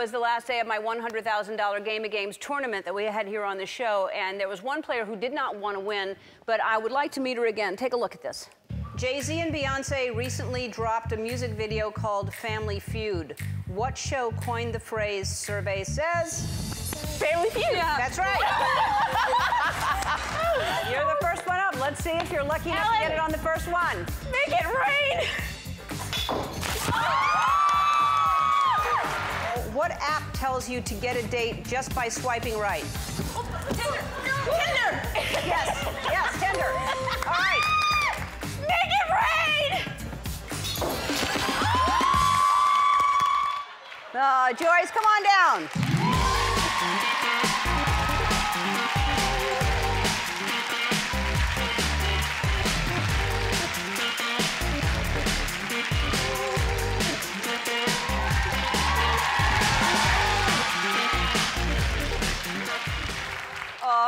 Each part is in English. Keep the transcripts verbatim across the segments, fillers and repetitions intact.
was the last day of my one hundred thousand dollar Game of Games tournament that we had here on the show, and there was one player who did not want to win, but I would like to meet her again. Take a look at this. Jay-Z and Beyonce recently dropped a music video called Family Feud. What show coined the phrase, survey says? Family Feud. Yeah. That's right. You're the first one up. Let's see if you're lucky enough Ellen, to get it on the first one. Make it rain. What app tells you to get a date just by swiping right? Oh, Tinder. No. Tinder. Yes. Yes, Tinder. All right. Make it rain! Oh, Joyce, come on down.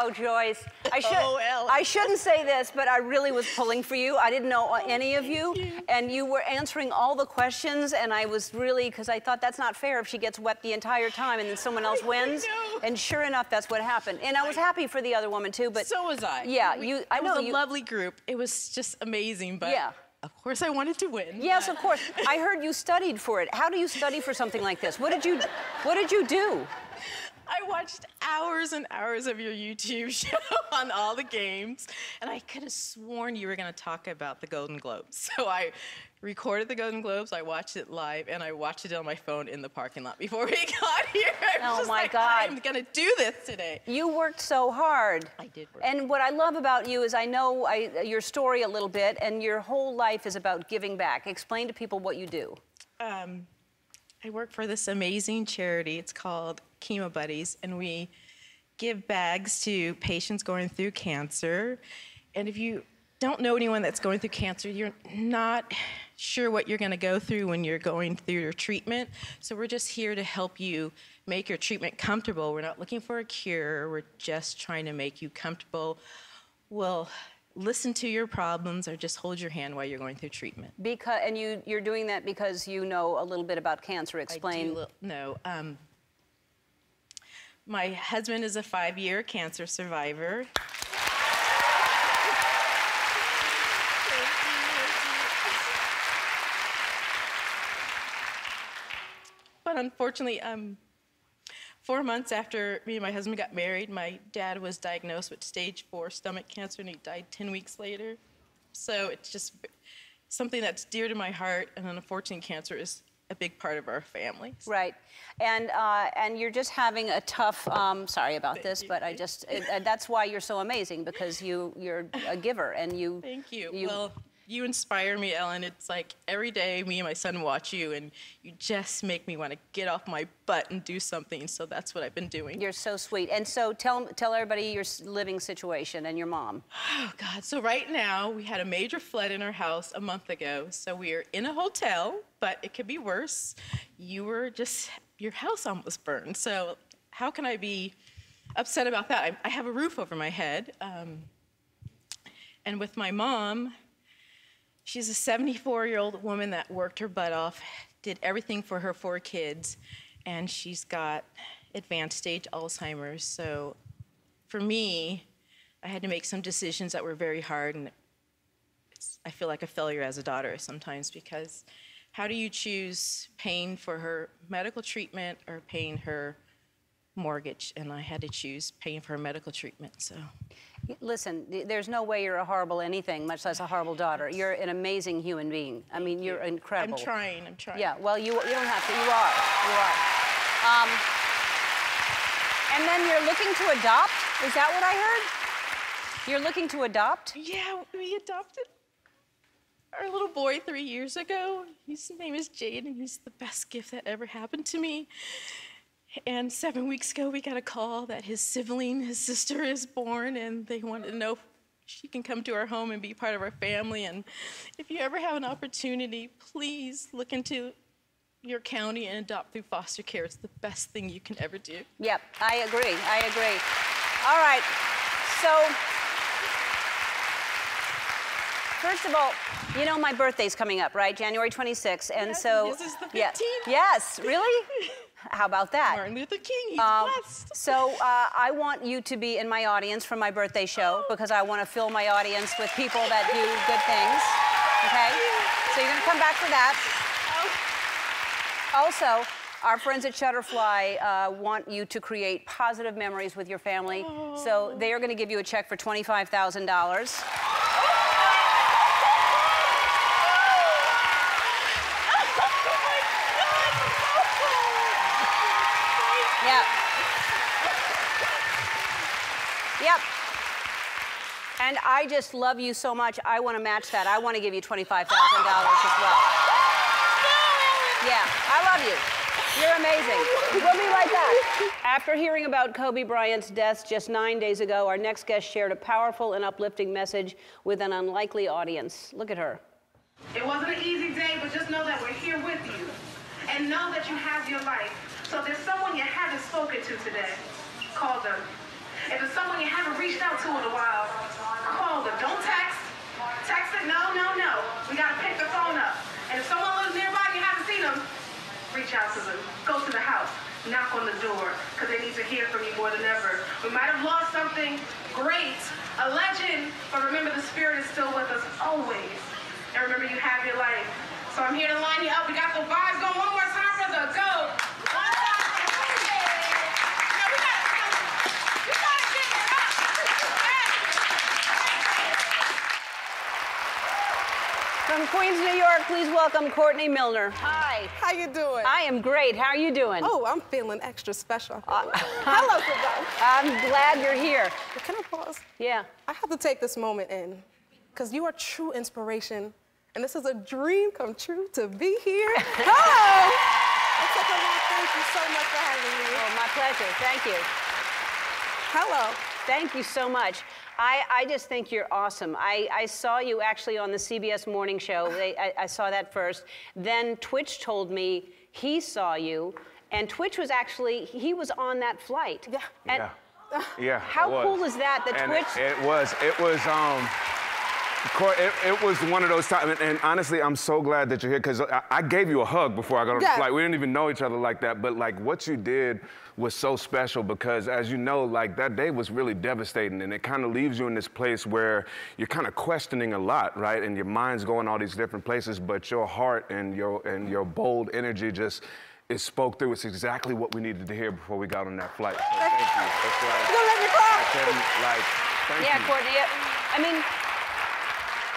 Oh, Joyce. I, should, oh, I shouldn't say this, but I really was pulling for you. I didn't know any of you, and you were answering all the questions, and I was really, because I thought that's not fair if she gets wept the entire time and then someone else wins. I know. And sure enough, that's what happened. And I was happy for the other woman, too, but... So was I. Yeah, we, you... I know It was a you, lovely group. It was just amazing, but... Yeah. Of course I wanted to win. Yes, but... of course. I heard you studied for it. How do you study for something like this? What did you, what did you do? I watched hours and hours of your YouTube show on all the games, and I could have sworn you were going to talk about the Golden Globes. So I recorded the Golden Globes, I watched it live, and I watched it on my phone in the parking lot before we got here. I was oh, just my like, God. I'm going to do this today. You worked so hard. I did work. And what I love about you is I know I, your story a little bit, and your whole life is about giving back. Explain to people what you do. Um, I work for this amazing charity. It's called Chemo Buddies, and we give bags to patients going through cancer. And if you don't know anyone that's going through cancer, you're not sure what you're going to go through when you're going through your treatment. So we're just here to help you make your treatment comfortable. We're not looking for a cure. We're just trying to make you comfortable. Well, listen to your problems, or just hold your hand while you're going through treatment. Because, and you, you're doing that because you know a little bit about cancer. Explain. I do know. Um, my husband is a five-year cancer survivor. But unfortunately, um, four months after me and my husband got married, my dad was diagnosed with stage four stomach cancer, and he died ten weeks later. So it's just something that's dear to my heart, and unfortunately, cancer is a big part of our family. Right, and uh, and you're just having a tough. Um, sorry about Thank this, you. But I just it, uh, that's why you're so amazing, because you you're a giver, and you. Thank you. you well, you inspire me, Ellen. It's like every day me and my son watch you, and you just make me want to get off my butt and do something, so that's what I've been doing. You're so sweet. And so tell tell everybody your living situation and your mom. Oh, God. So right now, we had a major flood in our house a month ago, so we are in a hotel, but it could be worse. You were just, your house almost burned, so how can I be upset about that? I, I have a roof over my head, um, and with my mom, she's a seventy-four-year-old woman that worked her butt off, did everything for her four kids, and she's got advanced stage Alzheimer's. So for me, I had to make some decisions that were very hard, and it's, I feel like a failure as a daughter sometimes, because how do you choose paying for her medical treatment or paying her mortgage? And I had to choose paying for her medical treatment, so. Listen, there's no way you're a horrible anything, much less a horrible daughter. You're an amazing human being. I mean, you're incredible. I'm trying, I'm trying. Yeah, well, you, you don't have to. You are, you are. Um, and then you're looking to adopt? Is that what I heard? You're looking to adopt? Yeah, we adopted our little boy three years ago. His name is Jade, and he's the best gift that ever happened to me. And seven weeks ago, we got a call that his sibling, his sister, is born, and they wanted to know if she can come to our home and be part of our family. And if you ever have an opportunity, please look into your county and adopt through foster care. It's the best thing you can ever do. Yep, I agree, I agree. All right, so first of all, you know my birthday's coming up, right? January twenty-sixth, and yes, so... this is the fifteenth. Yeah, yes, really? How about that? Martin Luther King, he's um, blessed. So uh, I want you to be in my audience for my birthday show, oh. because I want to fill my audience with people that do good things, okay? So you're gonna come back for that. Oh. Also, our friends at Shutterfly uh, want you to create positive memories with your family, oh. so they are gonna give you a check for twenty-five thousand dollars. Yep. Yep. And I just love you so much. I want to match that. I want to give you twenty-five thousand dollars as well. Yeah, I love you. You're amazing. We'll be right back. After hearing about Kobe Bryant's death just nine days ago, our next guest shared a powerful and uplifting message with an unlikely audience. Look at her. It wasn't an easy day, but just know that we're here with you. And know that you have your life. So there's someone you haven't spoken to today. Call them. If there's someone you haven't reached out to in a while, call them. Don't text. Text it. No, no, no. We got to pick the phone up. And if someone lives nearby and you haven't seen them, reach out to them. Go to the house. Knock on the door, because they need to hear from you more than ever. We might have lost something great, a legend, but remember the spirit is still with us always. And remember you have your life. So I'm here to line you up. We got the vibes going. One more time for the go. From Queens, New York, please welcome Courtney Milner. Hi. How you doing? I am great. How are you doing? Oh, I'm feeling extra special. Uh, Hello, everybody. I'm glad you're here. Can I pause? Yeah. I have to take this moment in, because you are true inspiration, and this is a dream come true to be here. Hello. Thank you so much for having me. Oh, my pleasure. Thank you. Hello. Thank you so much. I, I just think you're awesome. I, I saw you actually on the C B S Morning Show. They, I, I saw that first. Then Twitch told me he saw you, and Twitch was actually, he was on that flight. Yeah. And yeah. yeah. How cool is that? That Twitch. It, it was. It was. Um. It, it was one of those times, and honestly, I'm so glad that you're here, because I, I gave you a hug before I got on the yeah. flight. We didn't even know each other like that, but like what you did was so special, because as you know, like that day was really devastating, and it kind of leaves you in this place where you're kind of questioning a lot, right? And your mind's going all these different places, but your heart and your and your bold energy just it spoke through. It's exactly what we needed to hear before we got on that flight. So thank you. That's like, you don't let me cry. Can, like, thank yeah, you. Courtney. I mean.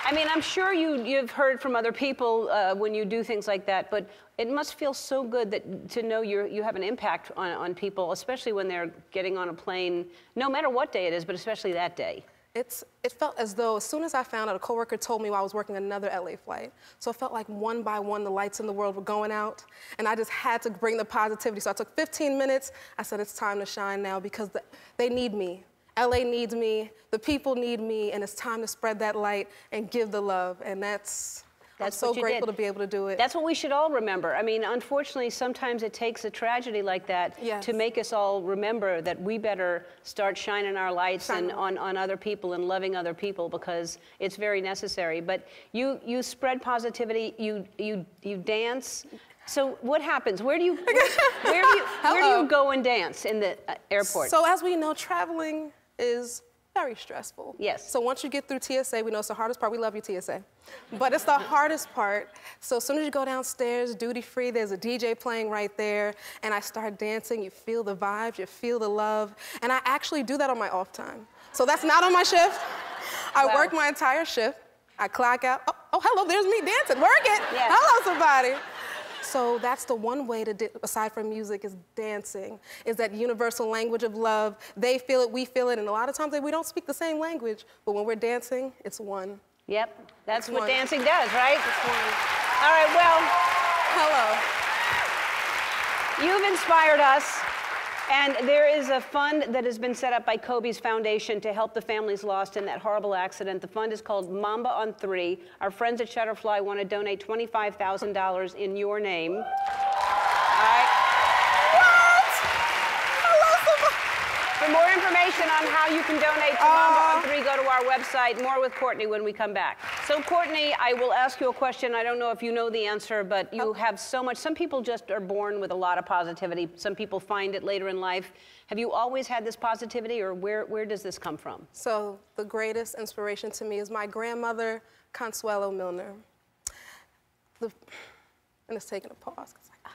I mean, I'm sure you, you've heard from other people uh, when you do things like that, but it must feel so good that to know you're, you have an impact on, on people, especially when they're getting on a plane, no matter what day it is, but especially that day. It's, it felt as though as soon as I found out, a coworker told me while I was working another L A flight. So it felt like one by one, the lights in the world were going out, and I just had to bring the positivity. So I took fifteen minutes. I said, it's time to shine now, because the, they need me. L A needs me, the people need me, and it's time to spread that light and give the love, and that's, that's I'm so grateful did. to be able to do it. That's what we should all remember. I mean, unfortunately, sometimes it takes a tragedy like that yes. to make us all remember that we better start shining our lights Shine. and on, on other people and loving other people, because it's very necessary. But you, you spread positivity, you, you, you dance. So what happens? Where do you, where, where do you, where do you go and dance in the uh, airport? So as we know, traveling is very stressful. Yes. So once you get through T S A, we know it's the hardest part. We love you, T S A. But it's the hardest part. So as soon as you go downstairs, duty-free, there's a D J playing right there, and I start dancing. You feel the vibes, you feel the love, and I actually do that on my off time. So that's not on my shift. I wow. work my entire shift. I clock out. Oh, oh, hello, there's me dancing. Work it. Yes. Hello, somebody. So that's the one way to, di aside from music, is dancing, is that universal language of love. They feel it, we feel it, and a lot of times they, we don't speak the same language, but when we're dancing, it's one. Yep, that's it's what one. dancing does, right? It's one. All right, well, hello. You've inspired us, and there is a fund that has been set up by Kobe's Foundation to help the families lost in that horrible accident. The fund is called Mamba on Three. Our friends at Shutterfly want to donate twenty-five thousand dollars in your name. All right. What? I love somebody. For more information, information on how you can donate to uh, Mamba on Three, go to our website. More with Courtney when we come back. So, Courtney, I will ask you a question. I don't know if you know the answer, but you okay. have so much. Some people just are born with a lot of positivity. Some people find it later in life. Have you always had this positivity, or where, where does this come from? So, the greatest inspiration to me is my grandmother, Consuelo Milner. The, and it's taking a pause. It's like, ah.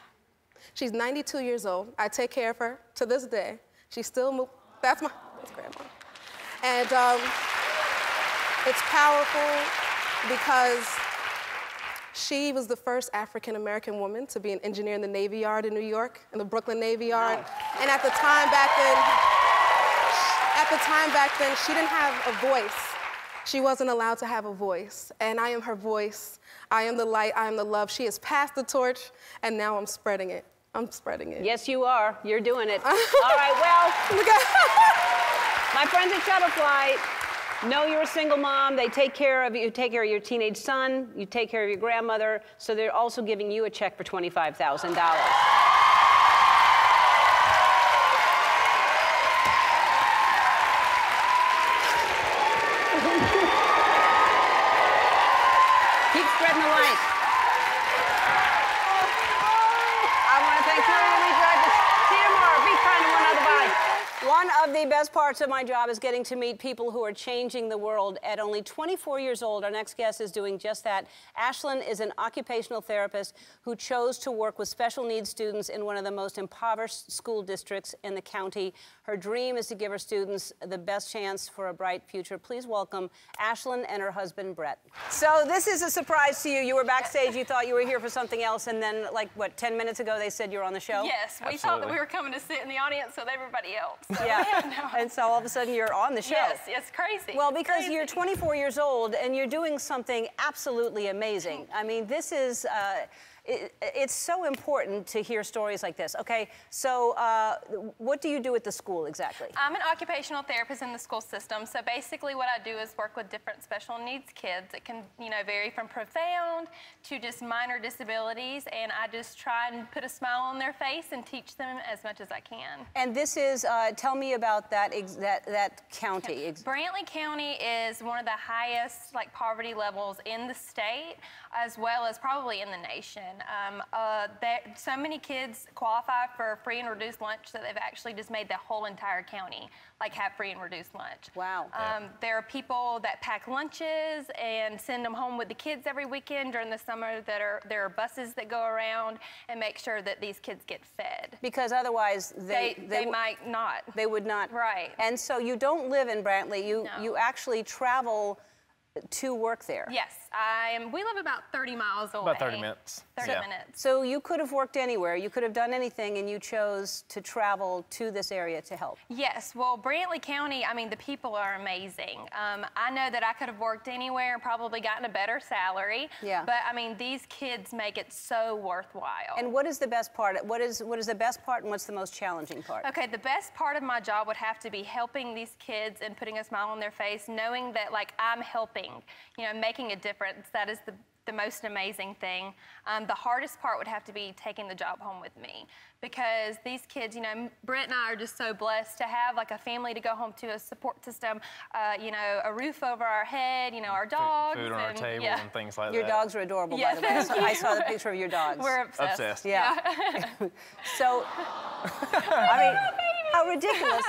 She's ninety-two years old. I take care of her to this day. She still moves. That's my that's grandma. And um, it's powerful because she was the first African-American woman to be an engineer in the Navy Yard in New York, in the Brooklyn Navy Yard. Nice. And at the time back then, at the time back then, she didn't have a voice. She wasn't allowed to have a voice. And I am her voice. I am the light, I am the love. She has passed the torch, and now I'm spreading it. I'm spreading it. Yes, you are. You're doing it. All right, well, my friends at Shutterfly know you're a single mom. They take care of you. You take care of your teenage son. You take care of your grandmother. So they're also giving you a check for twenty-five thousand dollars. The best parts of my job is getting to meet people who are changing the world. At only twenty-four years old, our next guest is doing just that. Ashlyn is an occupational therapist who chose to work with special needs students in one of the most impoverished school districts in the county. Her dream is to give her students the best chance for a bright future. Please welcome Ashlyn and her husband, Brett. So this is a surprise to you. You were backstage, you thought you were here for something else, and then, like, what, ten minutes ago they said you were on the show? Yes, we Absolutely. thought that we were coming to sit in the audience with everybody else. Yeah. No. And so all of a sudden you're on the show. Yes, it's crazy. Well, because crazy. you're twenty-four years old and you're doing something absolutely amazing. I mean, this is, uh, it, it's so important to hear stories like this. Okay, so uh, what do you do at the school exactly? I'm an occupational therapist in the school system. So basically what I do is work with different special needs kids. It can, you know, vary from profound to just minor disabilities. And I just try and put a smile on their face and teach them as much as I can. And this is, uh, tell me about That, ex that that county. Brantley County is one of the highest like poverty levels in the state, as well as probably in the nation. Um, uh, that, so many kids qualify for free and reduced lunch that they've actually just made the whole entire county like have free and reduced lunch. Wow. Um, yeah. There are people that pack lunches and send them home with the kids every weekend during the summer. That are there are buses that go around and make sure that these kids get fed. Because otherwise they they, they, they might not. They would not. Right. And so you don't live in Brantley, you, no. you actually travel to work there. Yes, I am, we live about thirty miles away. About thirty minutes. thirty yeah. minutes. So you could have worked anywhere, you could have done anything, and you chose to travel to this area to help. Yes, well, Brantley County, I mean, the people are amazing. Um, I know that I could have worked anywhere and probably gotten a better salary, yeah. but I mean, these kids make it so worthwhile. And what is the best part? What is, what is the best part and what's the most challenging part? Okay, the best part of my job would have to be helping these kids and putting a smile on their face, knowing that, like, I'm helping. You know, making a difference, that is the, the most amazing thing. Um, the hardest part would have to be taking the job home with me, because these kids, you know, Brett and I are just so blessed to have like a family to go home to, a support system, uh, you know, a roof over our head, you know, our dogs. Food, food on and, our table yeah. and things like your that. Your dogs are adorable, yes, by the way. I saw, I saw the picture of your dogs. We're obsessed. obsessed. Yeah. yeah. So, I mean, how ridiculous.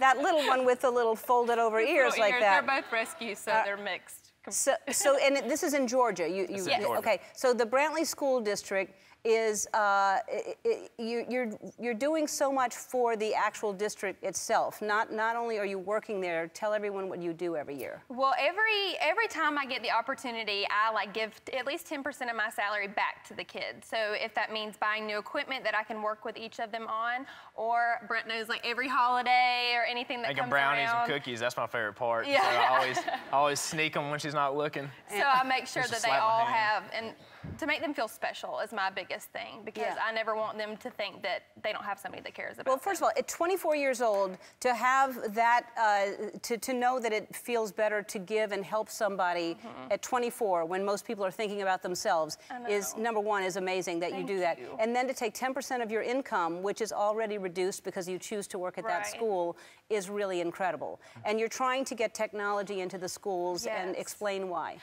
That little one with the little folded over ears like ears. that. They're both rescues, so uh, they're mixed. So, so and it, this is in Georgia. You, you, yes. Georgia. Okay, so the Brantley School District is, uh, it, it, you, you're, you're doing so much for the actual district itself. Not, not only are you working there, tell everyone what you do every year. Well, every, every time I get the opportunity, I like give at least ten percent of my salary back to the kids. So if that means buying new equipment that I can work with each of them on, or Brett knows like every holiday or anything that Making comes brownies around. brownies and cookies, that's my favorite part. Yeah. So I always, I always sneak them when she's not looking. So I make sure that they all have, and to make them feel special is my biggest thing, because yeah. I never want them to think that they don't have somebody that cares about them. Well, first them. of all, at twenty-four years old, to have that, uh, to, to know that it feels better to give and help somebody mm-hmm. at twenty-four, when most people are thinking about themselves, is, number one, is amazing that Thank you do that. You. And then to take ten percent of your income, which is already reduced because you choose to work at right. that school, is really incredible. And you're trying to get technology into the schools yes. and explain why.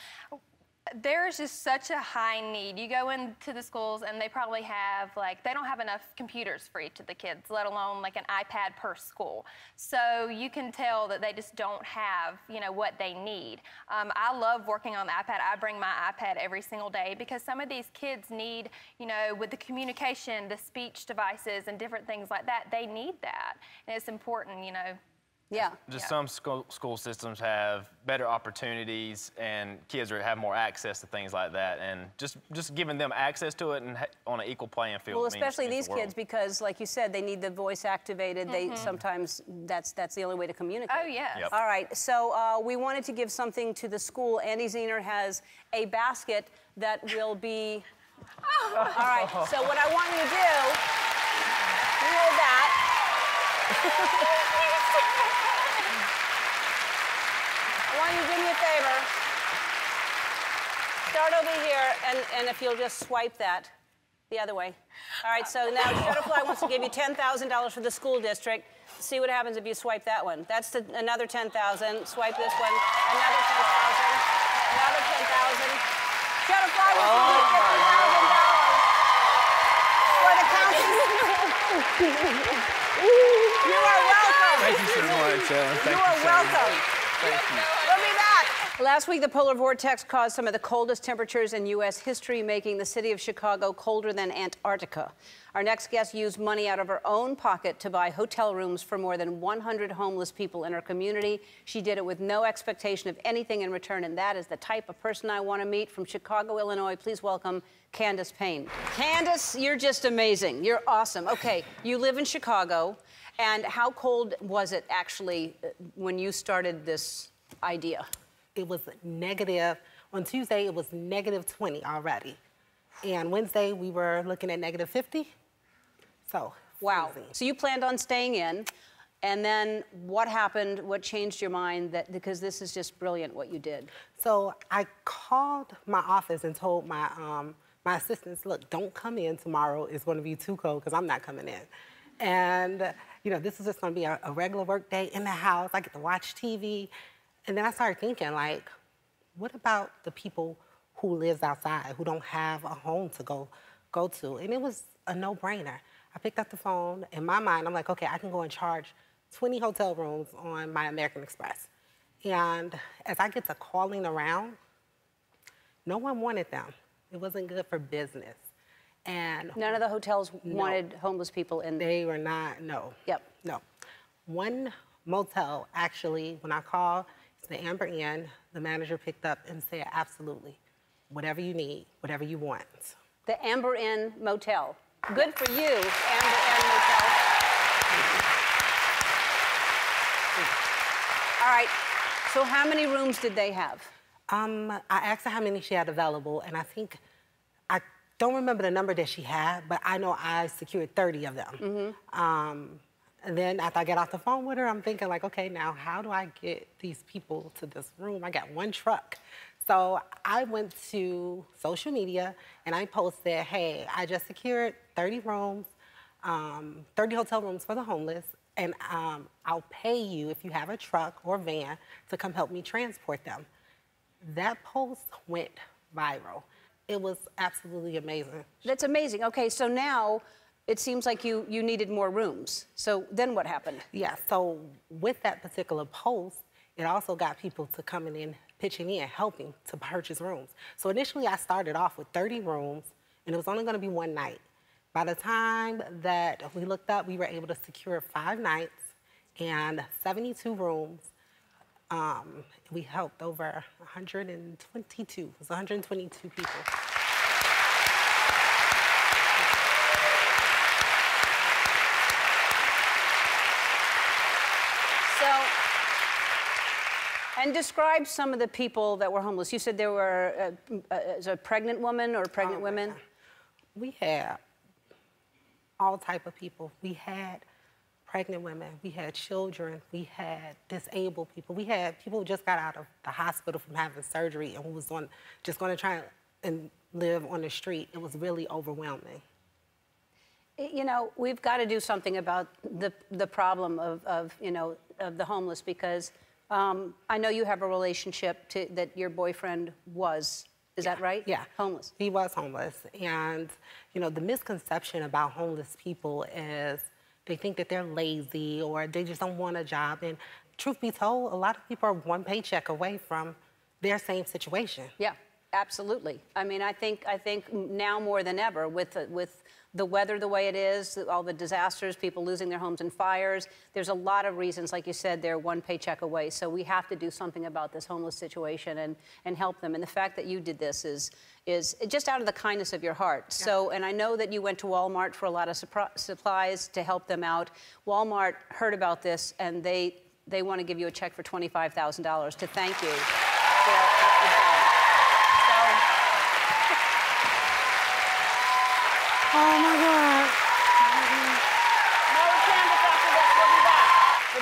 There's just such a high need. You go into the schools and they probably have, like, they don't have enough computers for each of the kids, let alone like an iPad per school. So you can tell that they just don't have, you know, what they need. Um, I love working on the iPad. I bring my iPad every single day because some of these kids need, you know, with the communication, the speech devices and different things like that, they need that. And it's important, you know. Yeah. Just yeah. some school, school systems have better opportunities, and kids are, have more access to things like that, and just just giving them access to it and ha on an equal playing field. Well, especially means, these the kids, because like you said, they need the voice activated. Mm-hmm. They sometimes that's that's the only way to communicate. Oh yeah. Yep. All right. So uh, we wanted to give something to the school. Andy Zener has a basket that will be. Oh. All right. So what I want you to do, you hold that. You do me a favor. Start over here, and, and if you'll just swipe that the other way. All right, so now Shutterfly wants to give you ten thousand dollars for the school district. See what happens if you swipe that one. That's the, another ten thousand dollars. Swipe this one. Another ten thousand dollars. Another ten thousand dollars. Shutterfly wants to give fifty thousand dollars for the county. You are welcome. Thank you so much. Uh, you are welcome. Thank you. Last week, the polar vortex caused some of the coldest temperatures in U S history, making the city of Chicago colder than Antarctica. Our next guest used money out of her own pocket to buy hotel rooms for more than one hundred homeless people in her community. She did it with no expectation of anything in return, and that is the type of person I want to meet. From Chicago, Illinois, please welcome Candace Payne. Candace, you're just amazing. You're awesome. Okay, you live in Chicago, and how cold was it actually when you started this idea? It was negative, on Tuesday it was negative twenty already. And Wednesday we were looking at negative fifty. So, wow. Easy. So you planned on staying in, and then what happened, what changed your mind, that, because this is just brilliant what you did. So I called my office and told my, um, my assistants, look, don't come in tomorrow, it's gonna be too cold because I'm not coming in. And you know, this is just gonna be a, a regular work day in the house, I get to watch T V. And then I started thinking, like, what about the people who lives outside, who don't have a home to go, go to? And it was a no-brainer. I picked up the phone. In my mind, I'm like, okay, I can go and charge twenty hotel rooms on my American Express. And as I get to calling around, no one wanted them. It wasn't good for business. And none of the hotels no, wanted homeless people in there. They were not, no. Yep. No. One motel, actually, when I called, the Amber Inn, the manager picked up and said, absolutely, whatever you need, whatever you want. The Amber Inn Motel. Good for you, Amber Inn Motel. All right, so how many rooms did they have? Um, I asked her how many she had available, and I think, I don't remember the number that she had, but I know I secured thirty of them. Mm-hmm. um, And then after I get off the phone with her, I'm thinking like, okay, now how do I get these people to this room? I got one truck. So I went to social media and I posted, hey, I just secured thirty rooms, um, thirty hotel rooms for the homeless, and um, I'll pay you if you have a truck or van to come help me transport them. That post went viral. It was absolutely amazing. That's amazing. Okay, so now, it seems like you, you needed more rooms. So then what happened? Yeah, so with that particular post, it also got people to coming in, pitching in, helping to purchase rooms. So initially I started off with thirty rooms, and it was only gonna be one night. By the time that we looked up, we were able to secure five nights and seventy-two rooms. Um, we helped over one hundred twenty-two, it was one hundred twenty-two people. And describe some of the people that were homeless. You said there were a, a, a pregnant woman or pregnant oh, women. We had all type of people. We had pregnant women, we had children, we had disabled people. We had people who just got out of the hospital from having surgery and who was on, just gonna try and live on the street. It was really overwhelming. You know, we've gotta do something about the, the problem of, of, you know, of the homeless, because um, I know you have a relationship to, that your boyfriend was, is yeah. that right? Yeah. Homeless. He was homeless. And, you know, the misconception about homeless people is they think that they're lazy or they just don't want a job. And truth be told, a lot of people are one paycheck away from their same situation. Yeah, absolutely. I mean, I think I think now more than ever, with uh, with the weather the way it is, all the disasters, people losing their homes in fires, there's a lot of reasons, like you said, they're one paycheck away. So we have to do something about this homeless situation and, and help them. And the fact that you did this is, is just out of the kindness of your heart. Yeah. So, and I know that you went to Walmart for a lot of supplies to help them out. Walmart heard about this, and they, they want to give you a check for twenty-five thousand dollars to thank you. for Oh, my God.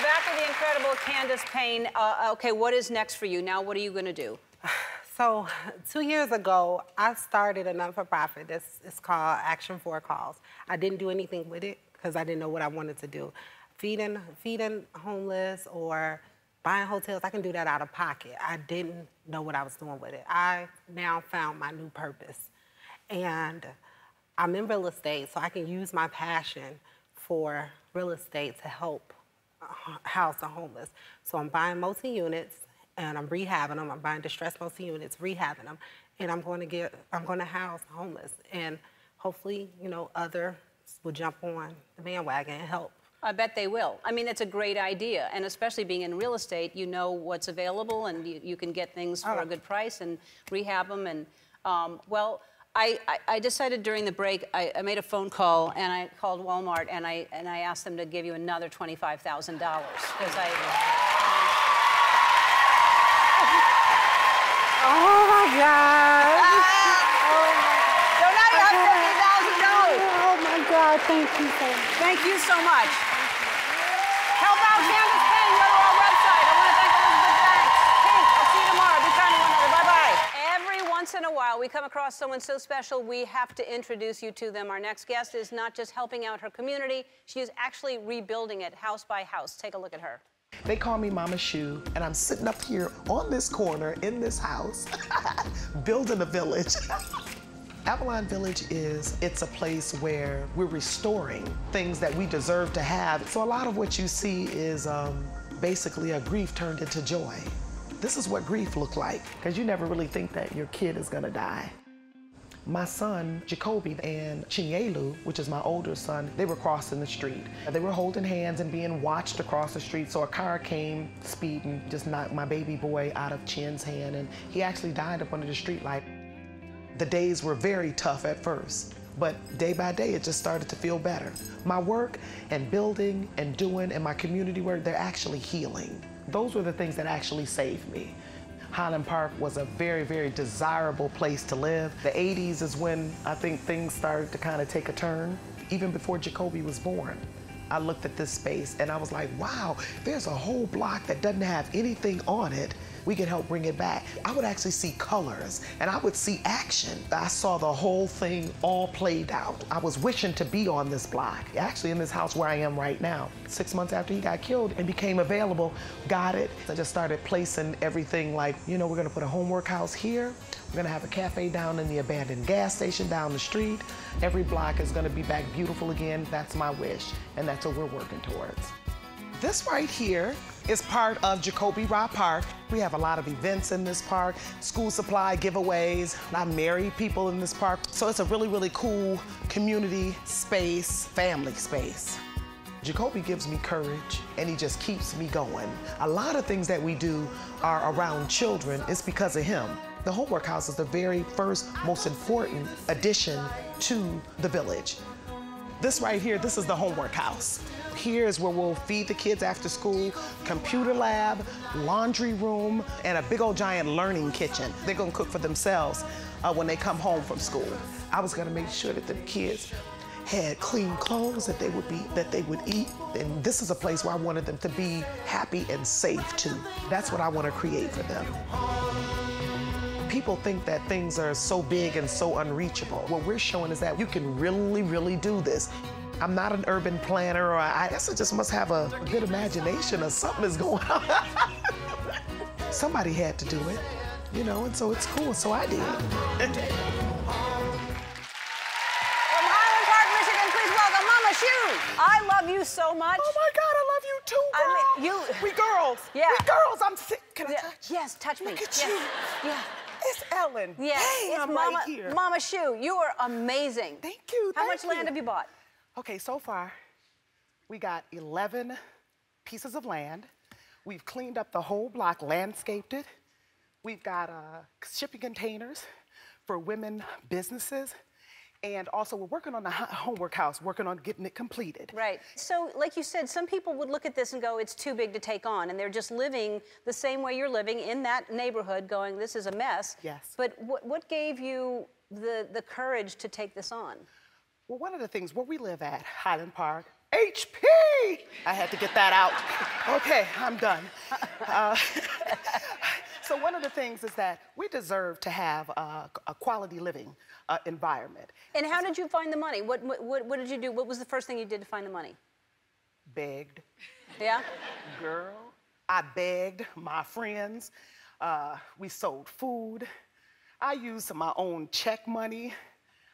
No Candace after this. We'll be back. We're back with the incredible Candace Payne. Uh, okay, what is next for you? Now, what are you going to do? So, two years ago, I started a non-for-profit. That's, it's called Action four Calls. I didn't do anything with it because I didn't know what I wanted to do. Feeding, feeding homeless or buying hotels, I can do that out of pocket. I didn't know what I was doing with it. I now found my new purpose. And I'm in real estate, so I can use my passion for real estate to help house the homeless. So I'm buying multi-units and I'm rehabbing them. I'm buying distressed multi-units, rehabbing them, and I'm going to get, I'm going to house the homeless. And hopefully, you know, others will jump on the bandwagon and help. I bet they will. I mean, that's a great idea, and especially being in real estate, you know what's available, and you, you can get things for oh. a good price and rehab them. And um, well. I, I decided during the break, I, I made a phone call, and I called Walmart, and I, and I asked them to give you another twenty-five thousand dollars, because I... Oh, my God. Ah, oh, my God. Donate one hundred fifty thousand dollars. Oh, my God. Thank you so much. Thank you so much. Help out Candace Payne. Go to our website. I want to thank Elizabeth Banks. Pink, I'll see you tomorrow. Be kind to one another. Bye-bye. Once in a while, we come across someone so special, we have to introduce you to them. Our next guest is not just helping out her community, she is actually rebuilding it house by house. Take a look at her. They call me Mama Shu, and I'm sitting up here on this corner in this house, building a village. Avalon Village is, it's a place where we're restoring things that we deserve to have. So a lot of what you see is um, basically a grief turned into joy. This is what grief looked like, because you never really think that your kid is gonna die. My son, Jacoby, and Chinyelu, which is my older son, they were crossing the street. They were holding hands and being watched across the street, so a car came speeding, just knocked my baby boy out of Chin's hand, and he actually died up under the streetlight. The days were very tough at first, but day by day, it just started to feel better. My work and building and doing and my community work, they're actually healing. Those were the things that actually saved me. Highland Park was a very, very desirable place to live. The eighties is when I think things started to kind of take a turn. Even before Jacoby was born, I looked at this space and I was like, wow, there's a whole block that doesn't have anything on it. We can help bring it back. I would actually see colors and I would see action. I saw the whole thing all played out. I was wishing to be on this block, actually in this house where I am right now. Six months after he got killed and became available, got it. I just started placing everything like, you know, we're gonna put a homework house here. We're gonna have a cafe down in the abandoned gas station down the street. Every block is gonna be back beautiful again. That's my wish, and that's what we're working towards. This right here is part of Jacoby Raw Park. We have a lot of events in this park, school supply giveaways. I marry people in this park. So it's a really, really cool community space, family space. Jacoby gives me courage, and he just keeps me going. A lot of things that we do are around children. It's because of him. The Homework House is the very first, most important addition to the village. This right here, this is the homework house. Here's where we'll feed the kids after school, computer lab, laundry room, and a big old giant learning kitchen. They're gonna cook for themselves uh, when they come home from school. I was gonna make sure that the kids had clean clothes that they would be, that they would eat. And this is a place where I wanted them to be happy and safe too. That's what I wanna create for them. People think that things are so big and so unreachable. What we're showing is that you can really, really do this. I'm not an urban planner, or I guess I just must have a good imagination or something is going on. Somebody had to do it, you know, and so it's cool, so I did. From Highland Park, Michigan, please welcome Mama Shu. I love you so much. Oh my God, I love you too, girl. I mean, you... We girls, yeah. we girls, I'm sick. Can I touch? Yes, touch me. Look at yes. you. Yeah. It's Ellen. Yeah, hey, it's I'm Mama, right here. Mama Shu, you are amazing. Thank you. How thank much you. land have you bought? Okay, so far, we got eleven pieces of land. We've cleaned up the whole block, landscaped it. We've got uh, shipping containers for women businesses. And also, we're working on the homework house, working on getting it completed. Right. So, like you said, some people would look at this and go, it's too big to take on. And they're just living the same way you're living in that neighborhood, going, this is a mess. Yes. But what, what gave you the, the courage to take this on? Well, one of the things, where we live at, Highland Park, H P! I had to get that out. Okay, I'm done. Uh, So one of the things is that we deserve to have uh, a quality living uh, environment. And how did you find the money? What, what, what did you do? What was the first thing you did to find the money? Begged. Yeah? Girl, I begged my friends. Uh, we sold food. I used some of my own check money.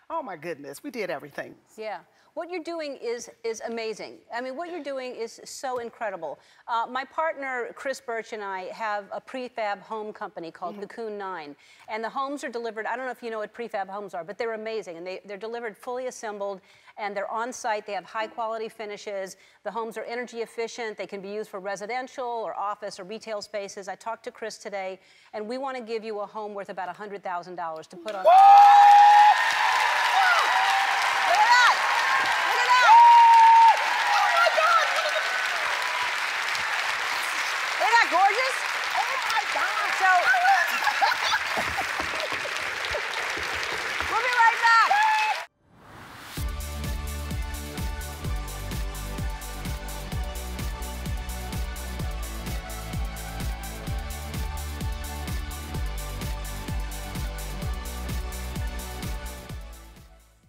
Oh my goodness, we did everything. Yeah. What you're doing is, is amazing. I mean, what you're doing is so incredible. Uh, my partner, Chris Birch, and I have a prefab home company called mm-hmm. Coon nine. And the homes are delivered, I don't know if you know what prefab homes are, but they're amazing. And they, they're delivered fully assembled, and they're on site. They have high quality finishes. The homes are energy efficient. They can be used for residential or office or retail spaces. I talked to Chris today, and we want to give you a home worth about one hundred thousand dollars to put on. Whoa!